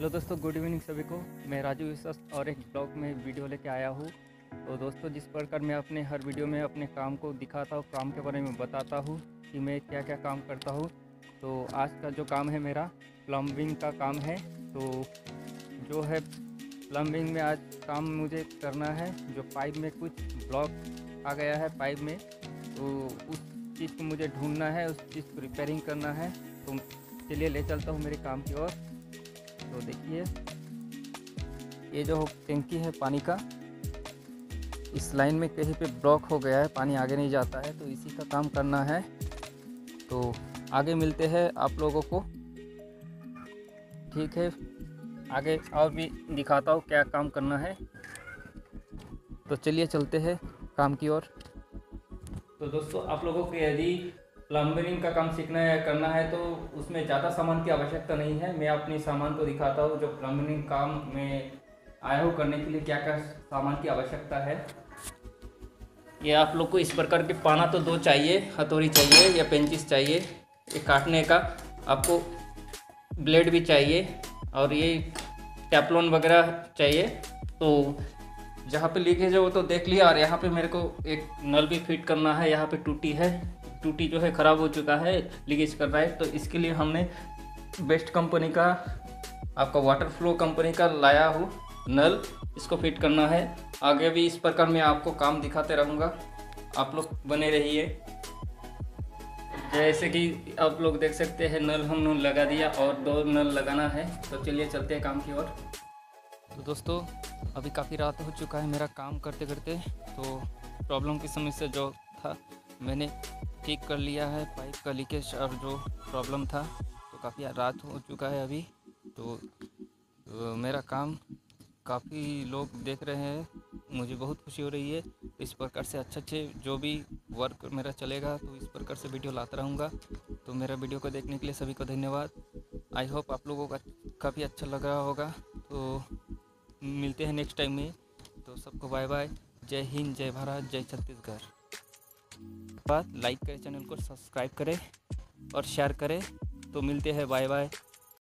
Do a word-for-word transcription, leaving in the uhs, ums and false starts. Hello दोस्तों, good evening सभी को। मैं राजू बिस्वास और एक ब्लॉग में वीडियो लेके आया हूँ। तो दोस्तों, जिस प्रकार मैं अपने हर वीडियो में अपने काम को दिखाता हूँ, काम के बारे में बताता हूँ कि मैं क्या क्या काम करता हूँ। तो आज का जो काम है मेरा प्लम्बिंग का काम है। तो जो है प्लम्बिंग में आज काम मुझे करना है। जो पाइप में कुछ ब्लॉक आ गया है पाइप में, तो उस चीज़ को मुझे ढूंढना है, उस चीज़ को रिपेयरिंग करना है। तो चलिए ले चलता हूँ मेरे काम की ओर। तो देखिए, ये जो टंकी है पानी का, इस लाइन में कहीं पे ब्लॉक हो गया है, पानी आगे नहीं जाता है। तो इसी का काम करना है। तो आगे मिलते हैं आप लोगों को, ठीक है। आगे और भी दिखाता हूँ क्या काम करना है। तो चलिए चलते हैं काम की ओर। तो दोस्तों, आप लोगों को यदि प्लम्बिंग का काम सीखना है करना है तो उसमें ज़्यादा सामान की आवश्यकता नहीं है। मैं अपने सामान को दिखाता हूँ जो प्लम्बिंग काम में आया हूँ करने के लिए, क्या क्या सामान की आवश्यकता है। ये आप लोग को इस प्रकार के पाना तो दो चाहिए, हथौड़ी चाहिए या पेंचिस चाहिए, ये काटने का आपको ब्लेड भी चाहिए, और ये टेफ्लॉन वगैरह चाहिए। तो जहाँ पे लीकेज है वो तो देख लिया, और यहाँ पे मेरे को एक नल भी फिट करना है। यहाँ पे टूटी है, टूटी जो है ख़राब हो चुका है, लीकेज कर रहा है। तो इसके लिए हमने बेस्ट कंपनी का, आपका वाटर फ्लो कंपनी का लाया हूँ नल, इसको फिट करना है। आगे भी इस प्रकार मैं आपको काम दिखाते रहूँगा, आप लोग बने रहिए। जैसे कि आप लोग देख सकते हैं, नल हमने लगा दिया और दो नल लगाना है। तो चलिए चलते हैं काम की ओर। तो दोस्तों, अभी काफ़ी रात हो चुका है मेरा काम करते करते। तो प्रॉब्लम की समस्या जो था मैंने ठीक कर लिया है, पाइप का लीकेज और जो प्रॉब्लम था। तो काफ़ी रात हो चुका है अभी। तो, तो मेरा काम काफ़ी लोग देख रहे हैं, मुझे बहुत खुशी हो रही है। तो इस प्रकार से अच्छे अच्छे जो भी वर्क मेरा चलेगा तो इस प्रकार से वीडियो लाता रहूँगा। तो मेरा वीडियो को देखने के लिए सभी को धन्यवाद। आई होप आप लोगों का काफ़ी अच्छा लग रहा होगा। तो मिलते हैं नेक्स्ट टाइम में। तो सबको बाय बाय, जय हिंद, जय भारत, जय छत्तीसगढ़। बात लाइक करें, चैनल को सब्सक्राइब करें और शेयर करें। तो मिलते हैं, बाय बाय।